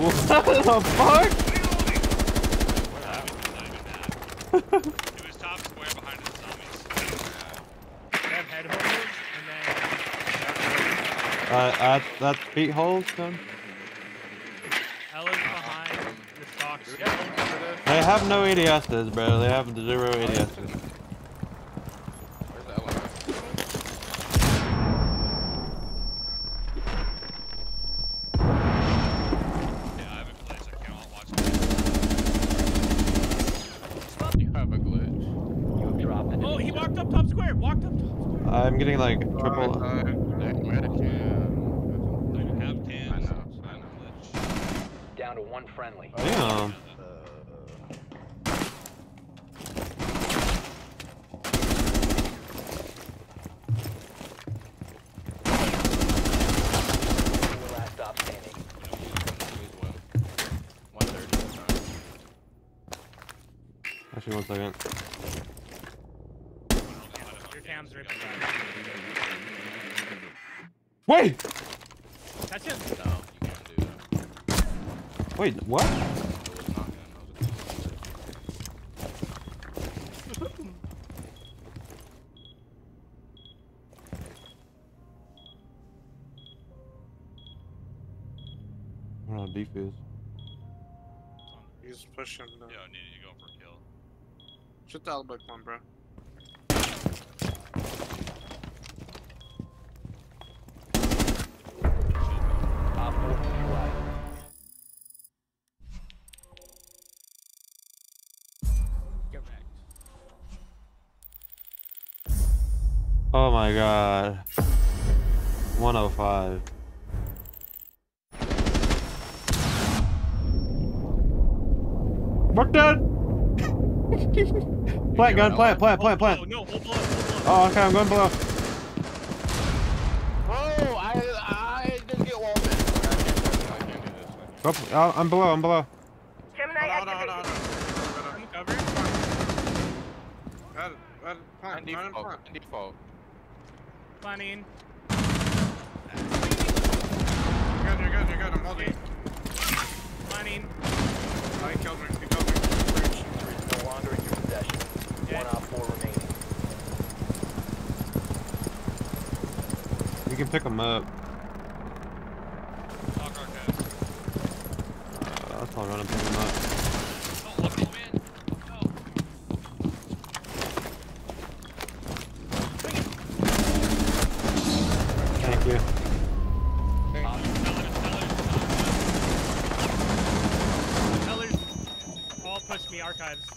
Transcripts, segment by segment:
What the fuck? Wow. It was top square behind the zombies. That beat holes then? Ella's behind the stocks. They have no ADSs, bro. They have zero ADSs. Where's Ella? Yeah, I have a glitch. I cannot watch it. You have a glitch. You dropped it. Oh, he walked up top square. Walked up top square. I'm getting like triple. Down to one friendly. Damn. Actually, 1 second. Your cam's ripped. Wait! That's him. No, you can't do that. Wait, what? I don't know how deep he is. He's pushing. Yo, I need to go for a kill. Shoot the outback one, bro. Oh my god. 105. Mark down! Plant gun, plant. Oh, okay, I'm going below. Oh, I didn't get walled in. Oh, I'm below, Gemini activated. I'm default. Planning. You're good. I'm holding. Planning. I killed me. You killed me. Breach no longer in your possession. Dead. 1 out 4 remaining. You can pick them up. I'll call run and pick them up. Don't look at me.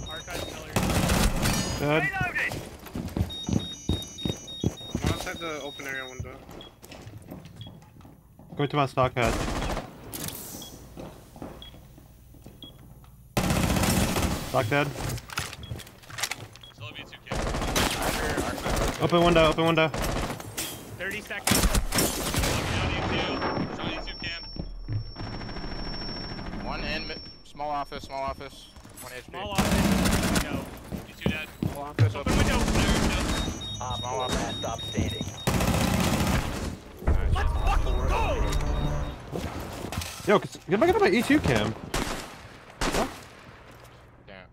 Archives, Miller. Reloaded! I'm outside the open area window. Go to my stock head. Stock dead. Open window. 30 seconds. One in, small office. 1 HP. Small office. No. You two dead. Small office. Open window. Small office. Stop standing. Let's fucking go! Yo, get back up my E2 cam. Huh? Damn.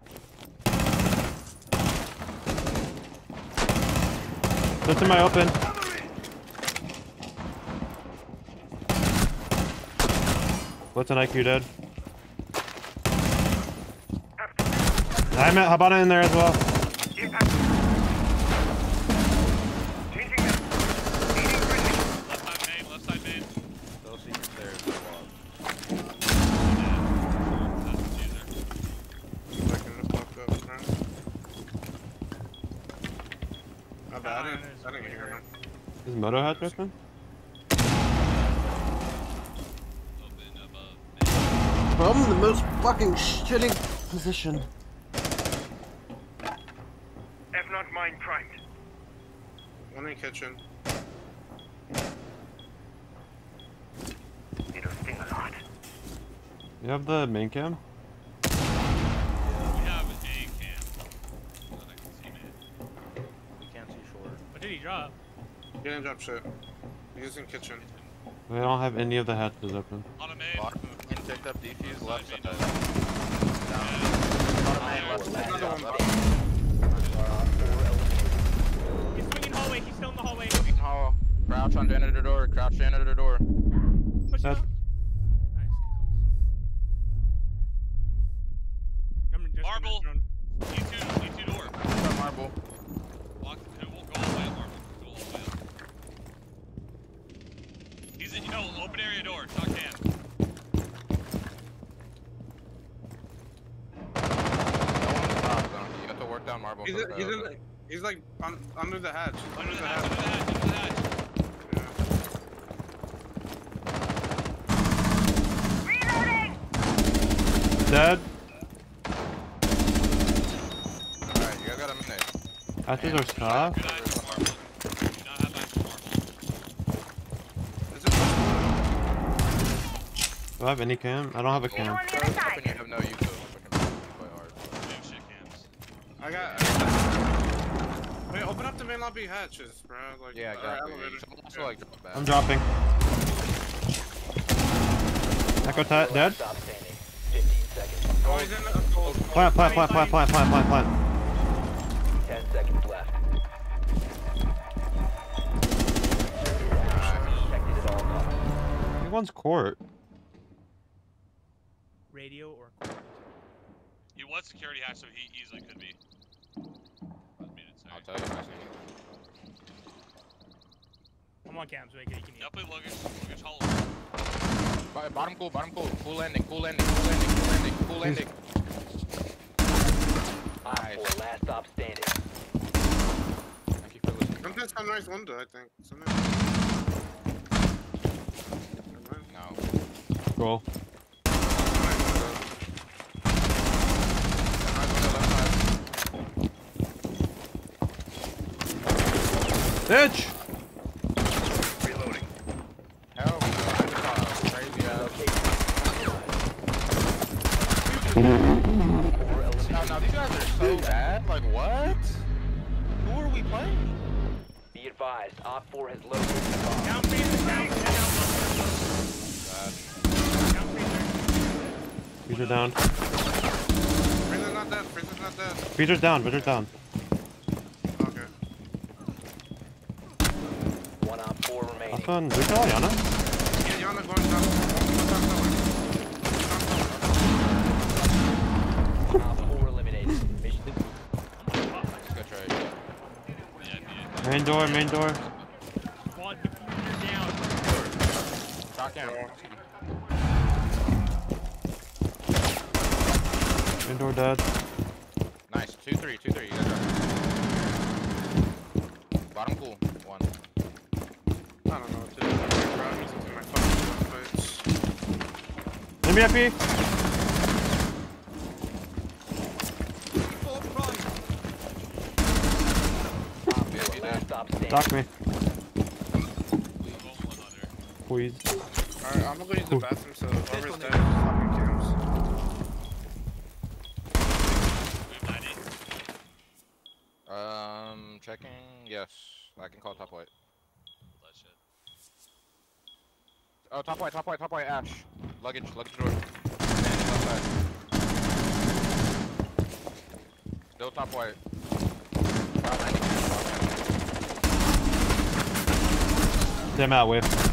That's in my open. What's an IQ dead? I'm at Habana in there as well. Left side main. Still see there as well. I didn't hear him. Is Moto hat just man? I'm in the most fucking shitty position. Primed. One in the kitchen. It'll sting a lot. You have the main cam? Yeah, we have a day cam. So that I can see man. We can't see short. What did he drop? He didn't drop shit. He's in kitchen. They don't have any of the hatches open. On a main. picked up defuse left side. Down. Left. He's swinging hallway, he's still in the hallway. Crouch on janitor door, crouch janitor door. Push up. Nice. Marble. E2 door. Crouch on marble. Walk through, we'll go all the way up marble. Go all the way up. He's in, no, open area door, talk to him. Marble he's like under the hatch. Under the hatch, under the hatch, under the hatch. Reloading! Dead. Alright, you guys got him in there. I think there's top. Good eyes for marble. Do not have eyes for marble. Do I have any cam? I don't have a cam. Wait, open up the main lobby hatches, bro. Like, yeah, I got it. I'm dropping. Echo dead? Oh, he's in the cold. Plant. 10 seconds left. One's court. Radio or court? He was security hack, so he easily could be. I'll tell you. I'm on cam, so I can eat. Definitely luggage hollow. Bottom cool, bottom cool. Cool landing. Nice. Last stop standing. Thank you for listening. Sometimes I'm nice window, I think. Sometimes. No. Cool. Bitch! Reloading. Hell, crazy ass. Now these guys are so bad. Like, what? Who are we playing? Be advised, Op 4 has loaded the bomb. Down freezer down. Freezer's not dead. Freezer's down. One, we got Yana. Yeah, Yana going down. Four eliminated. Yeah. Main door. Squad computer down. Talk down. Main door dead. Nice. 2-3. You got it. Bottom cool. One. I don't know what to do. I'm using my fucking Let me FP. Dock me. Please. Alright, I'm gonna go use the bathroom, so whoever's dead, fucking cams. Checking. Yes. I can call top white. Oh, top white, Ash. Luggage door. Still top white. Damn out with.